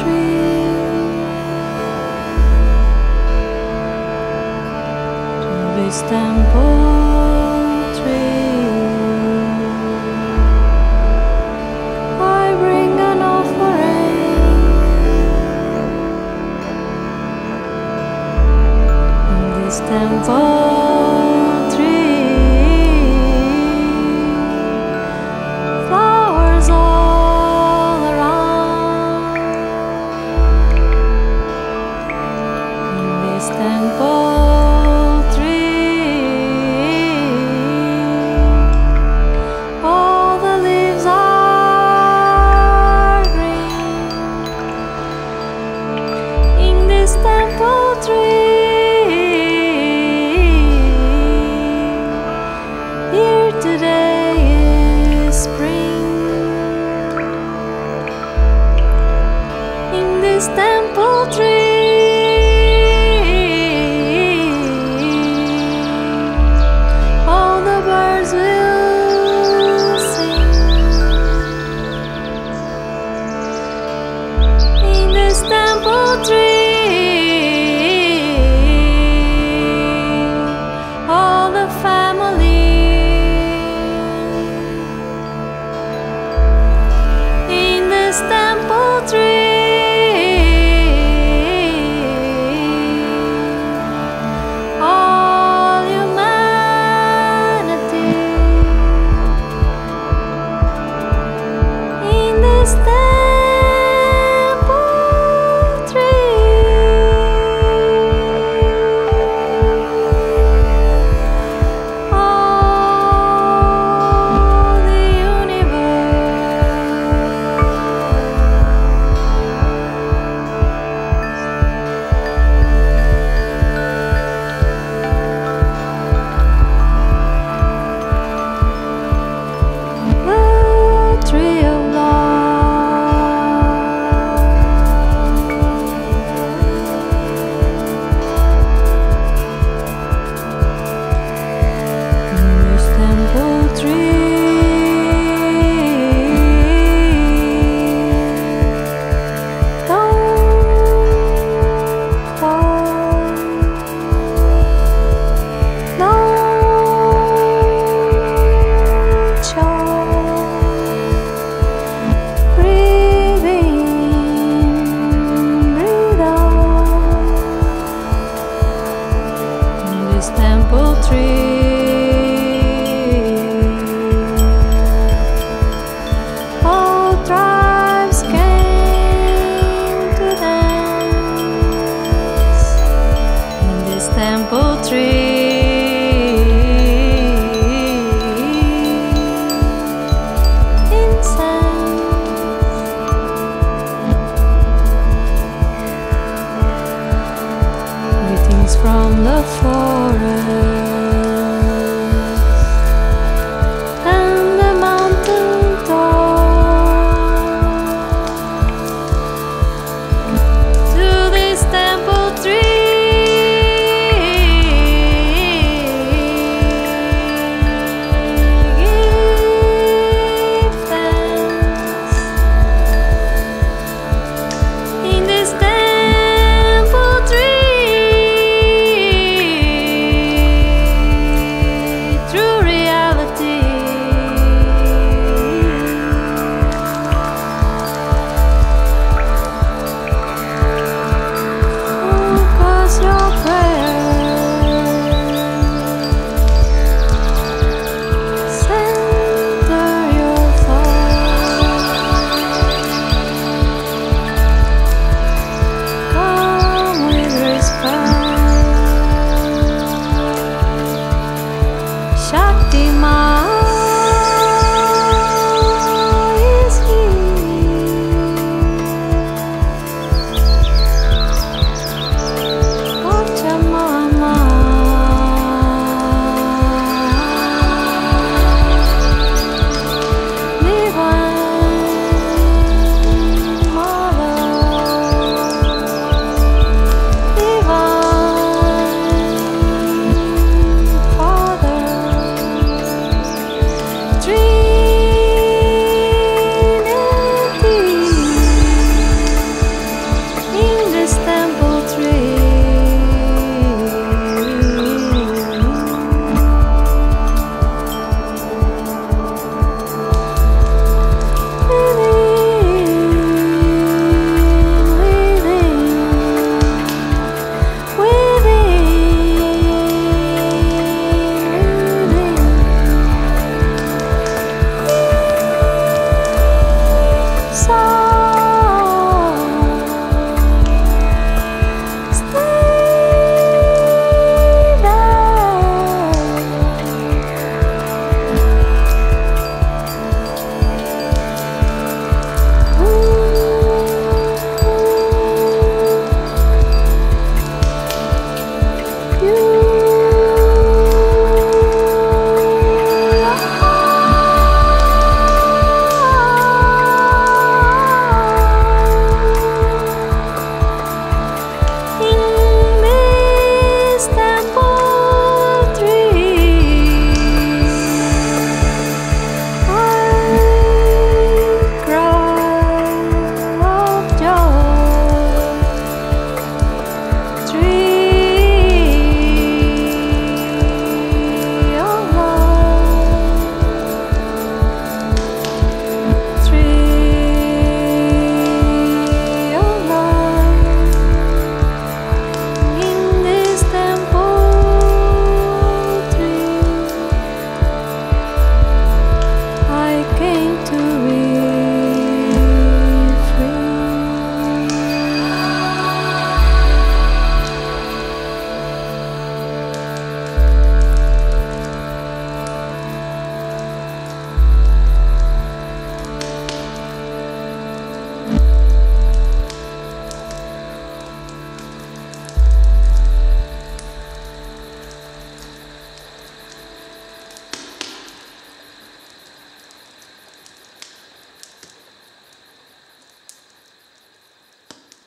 tree, Tree's temple tree, I bring an offering in this temple. Temple tree, all the birds will sing in this temple tree, all the family in this temple tree.